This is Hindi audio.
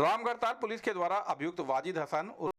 रामगढ़ताल पुलिस के द्वारा अभियुक्त वाजिद हसन